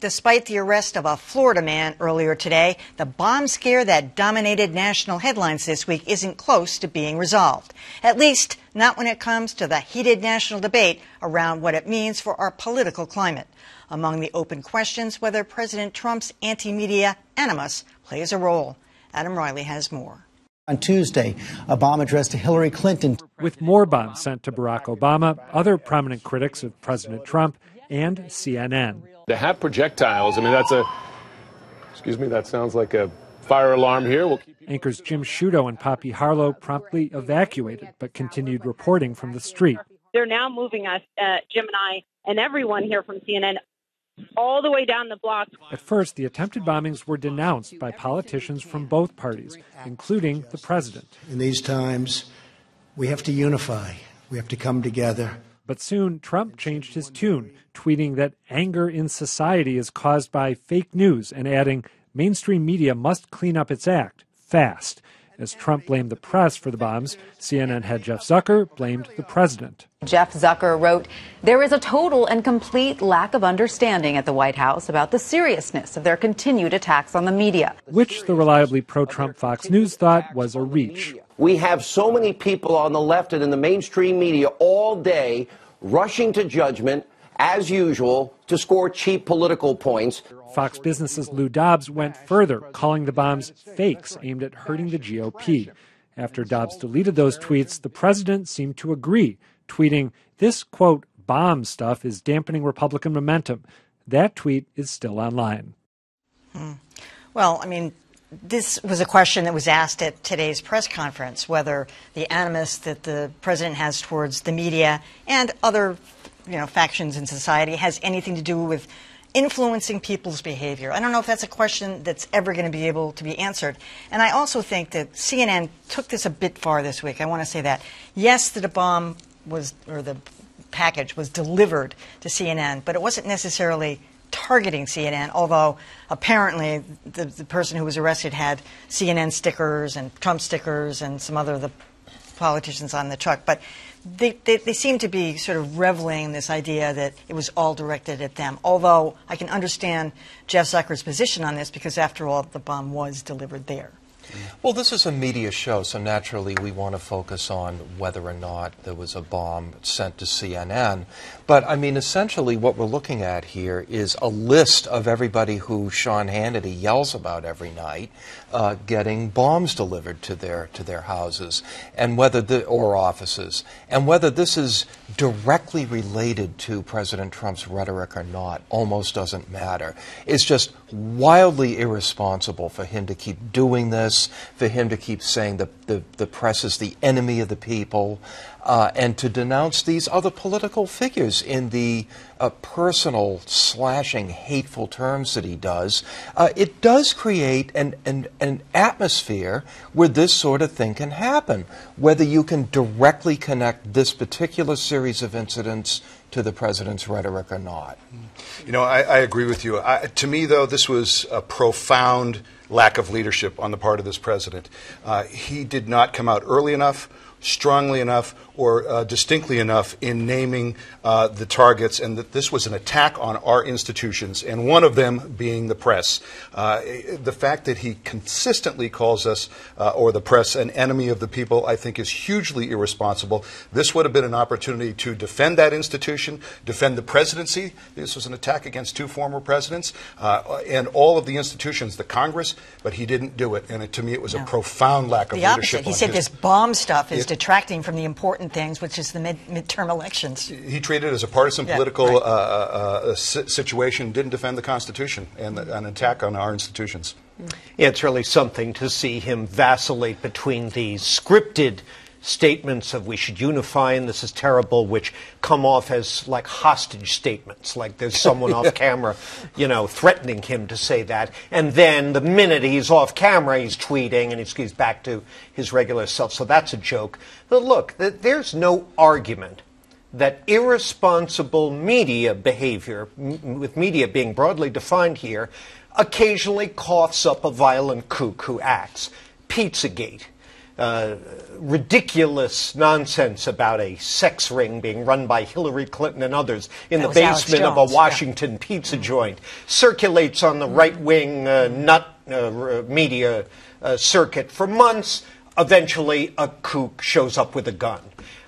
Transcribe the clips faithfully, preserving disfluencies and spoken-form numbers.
Despite the arrest of a Florida man earlier today, the bomb scare that dominated national headlines this week isn't close to being resolved. At least, not when it comes to the heated national debate around what it means for our political climate. Among the open questions, whether President Trump's anti-media animus plays a role. Adam Riley has more. On Tuesday, a bomb addressed to Hillary Clinton. With more bombs sent to Barack Obama, other prominent critics of President Trump, and C N N. To have projectiles, I mean, that's a, excuse me, that sounds like a fire alarm here. We'll keep Anchors Jim Sciutto and Poppy Harlow promptly evacuated, but continued reporting from the street. They're now moving us, uh, Jim and I, and everyone here from C N N, all the way down the block. At first, the attempted bombings were denounced by politicians from both parties, including the president. In these times, we have to unify. We have to come together. But soon, Trump changed his tune, tweeting that anger in society is caused by fake news and adding, mainstream media must clean up its act, fast. As Trump blamed the press for the bombs, C N N head Jeff Zucker blamed the president. Jeff Zucker wrote, "There is a total and complete lack of understanding at the White House about the seriousness of their continued attacks on the media." Which the reliably pro-Trump Fox News thought was a reach. We have so many people on the left and in the mainstream media all day rushing to judgment, as usual, to score cheap political points. Fox Business's Lou Dobbs went further, calling the bombs fakes aimed at hurting the G O P. After Dobbs deleted those tweets, the president seemed to agree, tweeting, "This, quote, bomb stuff is dampening Republican momentum." That tweet is still online. Hmm. Well, I mean, this was a question that was asked at today's press conference, whether the animus that the president has towards the media and other, you know, factions in society has anything to do with influencing people's behavior. I don't know if that's a question that's ever going to be able to be answered. And I also think that C N N took this a bit far this week. I want to say that. Yes, the bomb was, or the package was delivered to C N N, but it wasn't necessarily targeting C N N, although apparently the, the person who was arrested had C N N stickers and Trump stickers and some other of the politicians on the truck. But they, they, they seem to be sort of reveling in this idea that it was all directed at them, although I can understand Jeff Zucker's position on this because, after all, the bomb was delivered there. Well, this is a media show, so naturally we want to focus on whether or not there was a bomb sent to C N N. But, I mean, essentially what we're looking at here is a list of everybody who Sean Hannity yells about every night uh, getting bombs delivered to their to their houses and whether the, or offices, and whether this is directly related to President Trump's rhetoric or not almost doesn't matter. It's just wildly irresponsible for him to keep doing this, for him to keep saying that the, the press is the enemy of the people, uh, and to denounce these other political figures in the uh, personal, slashing, hateful terms that he does. Uh, it does create an, an, an atmosphere where this sort of thing can happen, whether you can directly connect this particular series of incidents to the president's rhetoric or not. You know, I, I agree with you. I, to me, though, this was a profound lack of leadership on the part of this president. Uh, he did not come out early enough, strongly enough, or uh, distinctly enough in naming uh, the targets, and that this was an attack on our institutions, and one of them being the press. Uh, the fact that he consistently calls us, uh, or the press, an enemy of the people, I think is hugely irresponsible. This would have been an opportunity to defend that institution, defend the presidency. This was an attack against two former presidents, uh, and all of the institutions, the Congress, but he didn't do it, and it, to me it was no. a profound lack of the leadership. The opposite. He said his, this bomb stuff is it, detracting from the important things, which is the mid midterm elections. He treated it as a partisan yeah, political right. uh, uh, situation, didn't defend the Constitution, and the, an attack on our institutions. It's really something to see him vacillate between these scripted statements of we should unify and this is terrible, which come off as like hostage statements, like there's someone yeah. off camera, you know, threatening him to say that. And then the minute he's off camera, he's tweeting and he's, he's back to his regular self. So that's a joke. But look, th there's no argument that irresponsible media behavior, m with media being broadly defined here, occasionally coughs up a violent kook who acts. Pizzagate. uh, ridiculous nonsense about a sex ring being run by Hillary Clinton and others in the basement of a Washington pizza joint circulates on the right-wing uh, nut uh, media uh, circuit for months. Eventually, a kook shows up with a gun.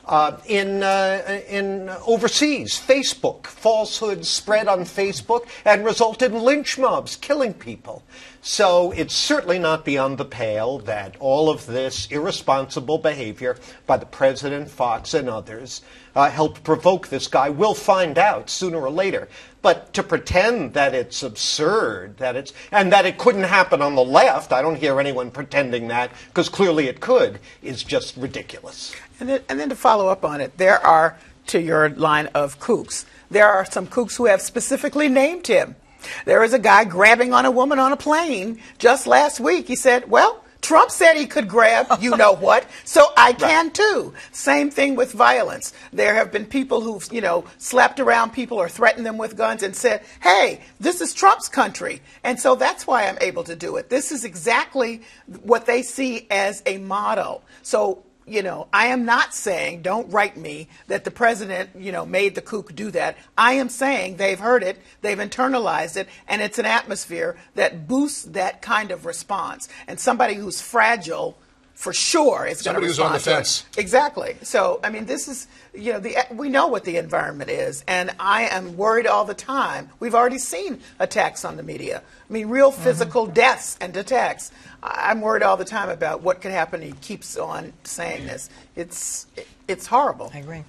Uh, in, uh, in overseas, Facebook, falsehoods spread on Facebook and resulted in lynch mobs killing people. So it's certainly not beyond the pale that all of this irresponsible behavior by the president, Fox, and others uh, helped provoke this guy. We'll find out sooner or later. But to pretend that it's absurd, that it's, and that it couldn't happen on the left, I don't hear anyone pretending that, because clearly it could, is just ridiculous. And then, and then to follow up on it, there are, to your line of kooks, there are some kooks who have specifically named him. There is a guy grabbing on a woman on a plane just last week. He said, well, Trump said he could grab, you know what, so I can right. too. Same thing with violence. There have been people who've, you know, slapped around people or threatened them with guns and said, hey, this is Trump's country, and so that's why I'm able to do it. This is exactly what they see as a model. So, you know, I am not saying, don't write me, that the president, you know, made the kook do that. I am saying they've heard it, they've internalized it, and it's an atmosphere that boosts that kind of response. And somebody who's fragile, for sure, is going to respond. Somebody who's on the fence. Exactly. So, I mean, this is, you know, the, we know what the environment is, and I am worried all the time. We've already seen attacks on the media. I mean, real physical mm-hmm. deaths and attacks. I'm worried all the time about what could happen. He keeps on saying this. It's, it's horrible. I agree.